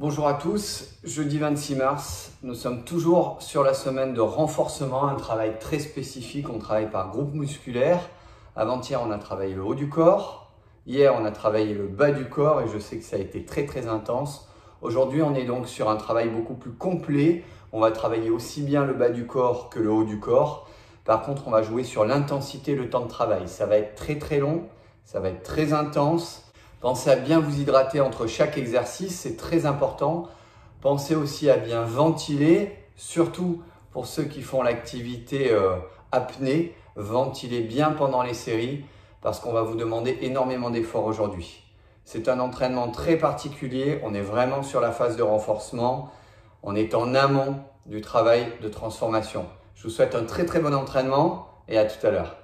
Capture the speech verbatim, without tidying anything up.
Bonjour à tous, jeudi vingt-six mars, nous sommes toujours sur la semaine de renforcement, un travail très spécifique, on travaille par groupe musculaire. Avant-hier, on a travaillé le haut du corps, hier, on a travaillé le bas du corps et je sais que ça a été très très intense. Aujourd'hui, on est donc sur un travail beaucoup plus complet, on va travailler aussi bien le bas du corps que le haut du corps. Par contre, on va jouer sur l'intensité, le temps de travail, ça va être très très long, ça va être très intense. Pensez à bien vous hydrater entre chaque exercice, c'est très important. Pensez aussi à bien ventiler, surtout pour ceux qui font l'activité euh, apnée. Ventilez bien pendant les séries parce qu'on va vous demander énormément d'efforts aujourd'hui. C'est un entraînement très particulier, on est vraiment sur la phase de renforcement. On est en amont du travail de transformation. Je vous souhaite un très très bon entraînement et à tout à l'heure.